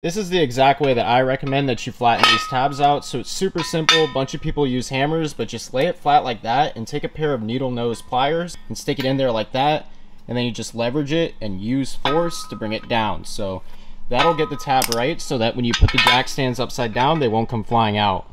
This is the exact way that I recommend that you flatten these tabs out. So it's super simple. A bunch of people use hammers, but just lay it flat like that and take a pair of needle nose pliers and stick it in there like that. And then you just leverage it and use force to bring it down. So that'll get the tab right so that when you put the jack stands upside down, they won't come flying out.